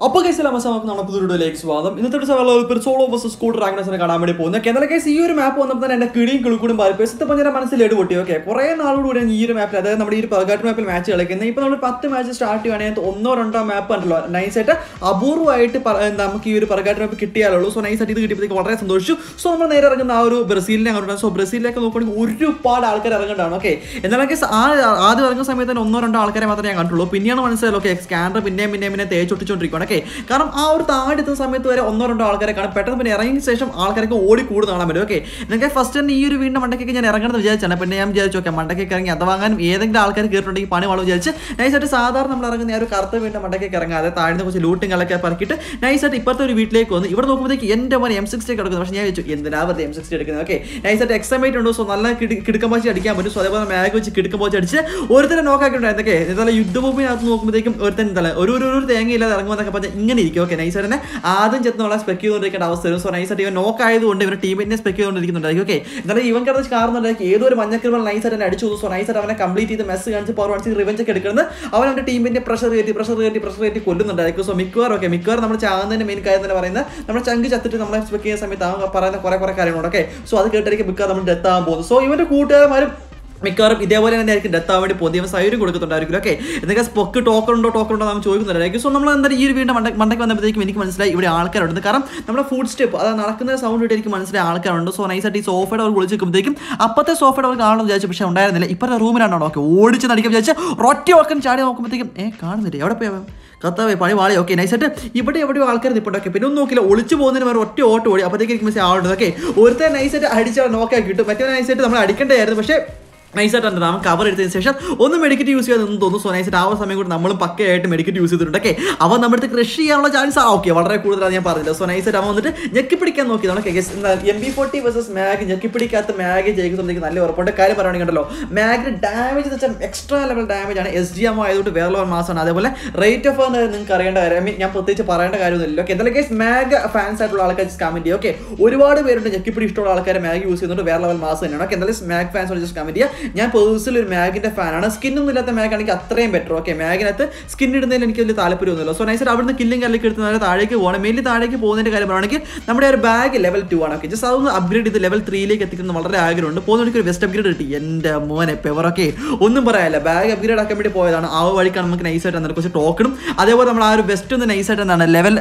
Upper case, I Swazam. In the solo versus code Ragnus and Kadamapon. Can I see your map on the and a kidding by Pesita Panamanasilado? Korean Alwood and Year map rather than the Pagat map match like in the Path match start to an Omnoranta map and nice at Aburuite and Namaki Paragatra Kitty Allo, so nice at the contrast and those shoes. So many Raganaru, Brazil and so Brazil like opening Urdu part Alcaragan. Okay. And then I guess other Raganasamet and Omnoranta Alcaramatan control opinion on sell, okay, scanner, name at the age of Trichon. Because our time at the time, we are under the pattern. When arranging session, all kinds of old food. Okay. Then first time, you win. Mandake ke jana arranging the judge. Chana penny am judge. Okay. Mandake karenge. That wangan. Yedeng the all kinds of gear twenty. Pani walu judge. Nice at saadar. Namla arranging. Yaru kartha win. Mandake karenge. That taarne ko se looting all kinds of parkit. Nice at ipar to repeat leko. Ipar to ko mudeki end one M60 karko. Namla niya judge. End na abar M60 karko. Okay. Nice at examine tondo so nalla kidkama judge. Adikya mudi swadevan maya ko kidkama judge. Orthen no ka karenge. Okay. Thala yuddo bo bhi na to ko mudeki orthen thala. Oru thengi ila arranging. Okay, nice and Adan Jetnola speculate at our service or nice at even Nokai, don't ever team in a speculation. Okay, then even Karash Karma like Edo Manaka nice at an attitude, so nice at a complete the message and the power and revenge. I want to team in a pressure rate, pressure rate, could not like so Mikor, okay, Mikor, number Chan and Minka and Varena, number Changi at the number of speakers and Parana Koraka. Okay, so I can take a become death both. So even a quarter. Because if they were in a death, podium side, you go to the direct. Okay, and they got spoke to talk on the choice. So, number year we want to make minutes like Alka on the current number of food step. Other sound to take months like Alka on the so nice at his offer or Gulchicum taken. Upper the sofa or Garden of Judge Shanda and the Iper room and Oka, old Judge, Rotti or can Charlie Okum, eh, can't the day out of paper. Okay, nice at it. You put every Alka the Potoka, Pinuno, Ulchimon, and Rotti or Tori, Apathetic Miss out. Okay, Urtha nice at Adicha Noka, good to mechanize it. The Madican air the shape. Nice at and Ram cover it in session. On the medicated use and those so nice at our some good number packet, medicated use it. Okay, our number the Krishi and Chance. Okay, what I could run parallel. So nice at amount the Jakipikan. Okay, guess in the MB40 versus Mag, Jakipikat, the Mag, Jacob, the Nalo, or put a carrier around low. Mag damage is such an extra level damage and SGM either to Velo or Mass on other rate of an current. I mean, Yapothi Paranda. Okay, the case Mag fans at Lalakas comedy. Okay, Uriward where the Jakipit store Alaka Mag use it to Velo and Mass and Kendall's Mag fans are just comedy. I personally Mag the fan and a skin with the Mag and a better. Okay, Mag at the skin in the kill the Talapurilla. So nice after the killing a liquid another Taraki, one mainly Taraki, Pony, Calabronic, number bag level 2. Okay, just upgrade to the level 3 like a thick in the Malta Agron, the Pony West upgrade and Moan a paper. Okay, Unumbarella bag upgrade a committee poison, our economic nice and the Costa Token. Otherwise, Western the nice and a level 2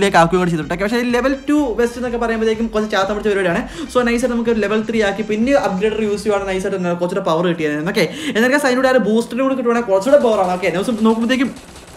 like Akuan. Level 2 Western the Caparama, they can cause Chatham. So nice and level 3 Akipindi upgrade use your nice and power it in. Okay, and then I guess I know that a booster would get a power. Okay, now some no.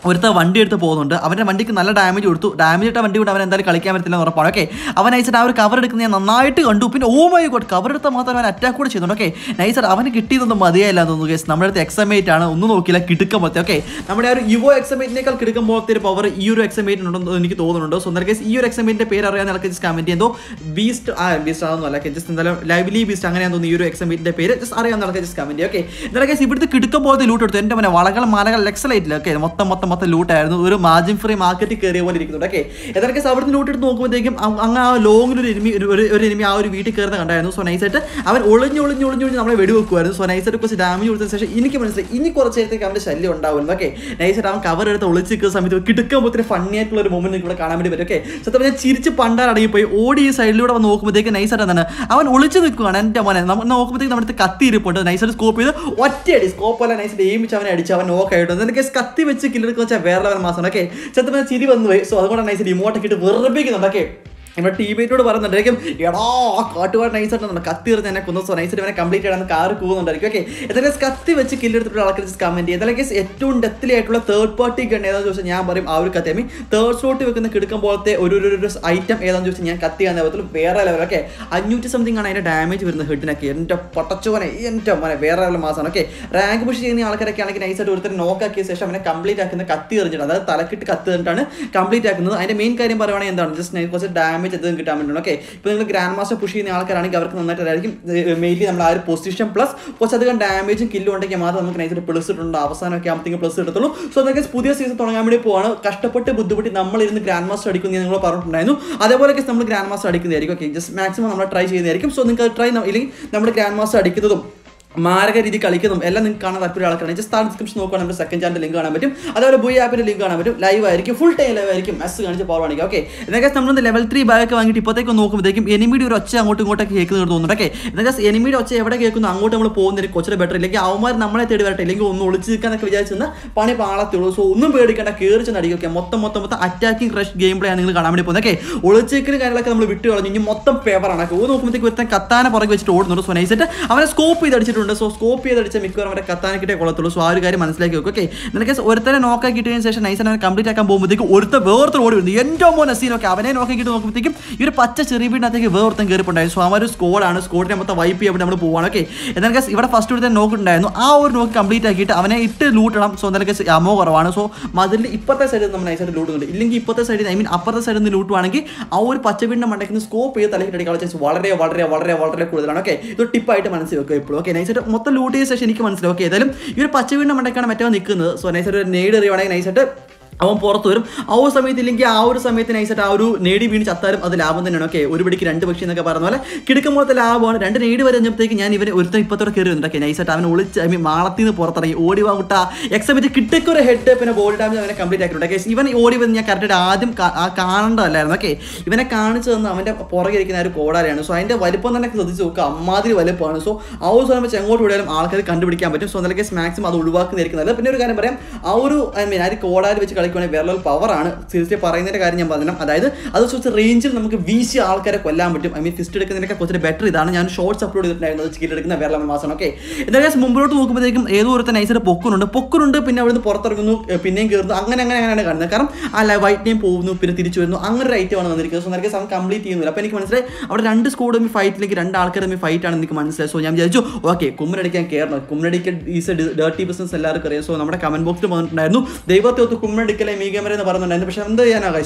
With the one day at the pond, I went a Mandic another damage or two damage at 1 day and the Kalikamathil or Parake. I went nice at our cover it in the night on Dupin. Oh my god, cover the mother and attack with Chidon. Okay, nice at Avan Kitty on the Madia, number the examate and no killer Kitikam. Okay, number you examate Nickel Kitikam both their power, you examate Nikito. So, in the case, you examate the pair and Alkis Comedy and though Beast I Beast on the Lakis, just in the lively Beast and on the Euro examate the pair, just Ariana Lakis Comedy. Okay, then I guess you put the Kitikam or the looter then when a Valakal Malakal Lexalate. Okay, Motamata. Loot and margin free market carrier. Okay, and then I guess our looted no good. They give a long enemy out of Vita Kerna. So nice at our old new video quarter. So nice at a damage with the session. Inicuments like Inicorate come to Shelly on down. Okay, nice at our cover at the Olicic Summit with Kitakam with a funny moment in the economy. Okay, so the Chirich Panda and you pay OD side load on Oak with a nicer than our Olicic and one and no Kati reporter. Nicer scope with what it is. Copper and nice name which have an editor and walk out. Then I guess Kati with Chicken. Okay, so I got a nice remote kit very big. Okay. If a teammate would run the dragon, you know, cut to a nicer than a Kathir than a Kuno, so nicer than a completed on the car cool on the okay. And then it's Kathi which killed the Alkis comedy. Then I guess a tune deathly at a third party and Elan Josian Barim our Katemi, third sort of the Kitakam bought the Ururus item Elan Josian Kathi and the other Vera. Okay, I knew to something on a damage with the hood and a kid, Potacho and a Vera Masan. Okay, rank bush in the Alkarakan nicer to the Noka case session and a complete attack in the Kathir, Talakit Kathir and Tana, complete attack and a main Karimbarana and then just was a damage. Okay, but the grandmaster pushing the Alcarani governor mainly a position plus what's other damage and kill on the Kamata producer and Avasana camping plus. So the guess Pudia season Tongamipona, Castaputta Buddhuti number in the grandmaster in the Parano. Otherwise, number grandmaster in the Eric, okay, just maximum number try in the Eric, so then try now illing number grandmaster. Margariti Kalikam, Ellen Kana Puraka, just start description on number second channel link on him. Other Buya link on him, live Iriki, full tail Iriki, as soon as the power on it. Okay, next time on the level 3 by Kangipoteko Noko, they can enemy to Rocha, Motomotak Hekel or Donake. Next enemy Rocha, ever take an Angotam Pon, the coach better like Aumar, Namala Telingo, Nolchika, Kajasana, Panipala, so nobody can occur and Motomota attacking rush gameplay and Ganamapone. Ulchik and like a victory or Motam paper and Akuno with the Katana for which told Noros when I said, I scope with the so scope here that it's a mixture of a Katana Kitaka, so I got a like okay. Then I guess Urtha and Oka Gitan session, nice and complete a combo with the Urtha birth or the end of Monasino cabinet, Oka Gitan, your patches repeat nothing worth and Garipon. So I'm score and score them with the YP of number one, okay. And then I guess if I first to the no good no hour no complete a git, I mean, it looted up so that I guess Yamo or Vana so Mazali Ipatha and the nicer loot on the Linky Potha, I mean, upper side in the loot one, our Pachavin and Matakin scope here, the electrical is water, okay. So tip item and see, okay. I said, Motta Lute session, okay. Then you're Pachavina Matacana, so I said, Nader, I said, our Samit Linka, our Samit and I said, Auru, native in Chatham, other lab on the okay, everybody can enter the Cabaranola, Kitakam of the lab on and native and taking any with the Patrick, like I said, I mean, Martin, the Porta, Odivata, except the Kitakura head up in a bold time and a complete acrobat. Even Odivania carted Adam Kanda, okay, even a carnage on the Amanda Poragarican Coda and so I end up Valipon and Kazuka, Madri Valipon, so also I'm a Chango to them, Alka, country campaign, so the case Maxim, Aduka, and Eric, Auru, I mean, I recorded which. Power and seriously parana Garniam either. Also, the range of VC Alcara Qualam, I mean, sister can make a battery than and shorts uploaded in the Verlam Masan. Okay. There is Mumbo to Mukbek, Edo, and I said a Pokun, Pokunda Pina with the Porta Pinning, Angan, I like white name Povnu Piratichu, Angarite on the Rikos, and I guess I'm completely in the Rapanic Monster. I would underscore me fight like Randalker and me fight and the command says, so Yam Jajo, okay, Kumradi can care, Kumradi is a dirty business, so number common book to Montano. They were to Kumradi. I mean, I'm going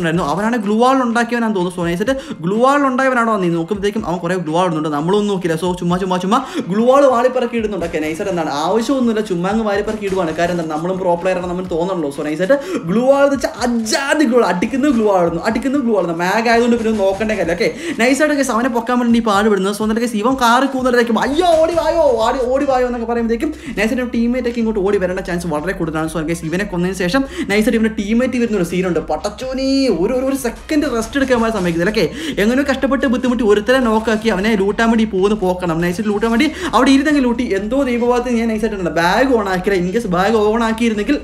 No, I want a glue all on Dakian and those. So I said, glue all on Divan on the Nokum, they can correct glue on the Namuno Kira, so Chumachuma, glue all the Valiper kid on the Canizer, and then I showed the Chumang Valiper kid on a car and the Namulan proper and the Tono. So I said, glue all the Aja the glue, Attican the glue, Attican the glue, the Mag I don't know. Okay, nice at a Samana Pokemon departed with us on the case, even Karakuna, like Odivayo on the Kaparam, they came. Nice at a teammate taking out Odivar and a chance of water could run. So I guess even a condensation, nice at even a teammate even received on the Patachoni. Second rusted cameras are making okay. Younger customer with the Urtha and Oka, and I lootamity poor the poker. I'm nice lootamity. Out eating looty, and though they were the I said in the bag on Akira, in case bag on Akira nickel.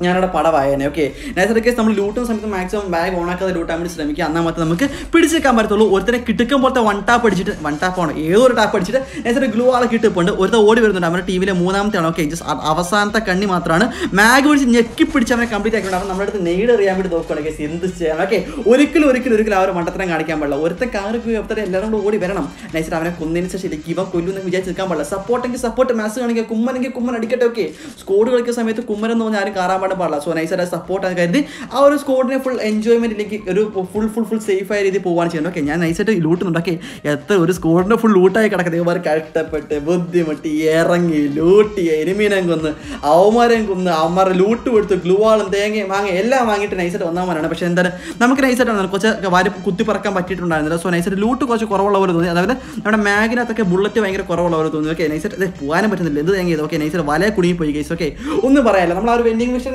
Yana Padavaya, okay. Neither case some loot and some maximum bag on a loot time is Remica, Anamatamaka, Pitsi Camartolo, or the Kitakam or the one tap, one tap on either tap, as a glue all kit upon or the order the number TV, Munam, okay, just Avasanta Kandi Matrana, Mag was in Yaki Pitcham, a complete number the Nader Yamid Dokonagas in this chair, okay. Oracle, Matranga Camberla, or the Karaku of the 11 Woody Veranum. Nice to have a condensed Shikiva, Kulun, Vijay Camberla, supporting support master and a Kuman and a Kuman etiquette, okay. Scored like a Samet Kumar and Narikara. So nice as support and our score full enjoyment full safe fire the Povan. Okay, I said loot on the score full loot I got over cat up at Buddhimati loot enemy and gun Aumar and Amar loot with the glue all and then Ella Mangit and I said on the patient that Namaka said on the coach Kutuparka Patit on another. So I said loot to coach a coral over the other, not a magnet at a bullet to anger coral over the okay. I said the one but in the leather okay. I said Vala couldn't pay okay. On the barrel, I'm not ending mission.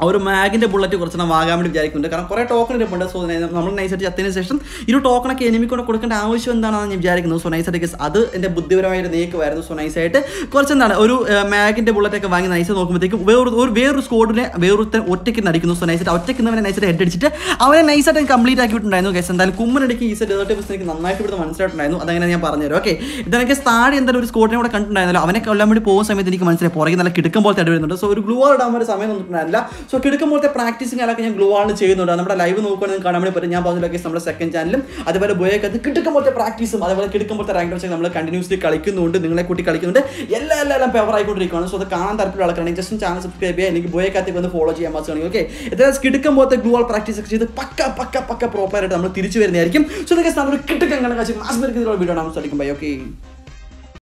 Our mag in the bullet to Kursana with Jarikunda, correct talking to Pundas, so nice at the session. You talk like enemy could have and then Jarik no so nice as other in the Buddha Nake, so nice at Kursan, mag in the bullet take a wang nice and where scored where taken Naricus, so nice at out taken and I said headed sitter. Our nice at and complete acute Nino guess and then Kumanaki is a desertive snake and knife with the monster Nino, other than a partner. Okay, then I guess start in the scored and a country, I mean a calamity post, I mean the comments reporting like Kitakamal, so glue all down with Saman. So practicing glow on the live no second channel. Practice continuously so the channel subscribe and follow okay. The global practice proper so mass video okay.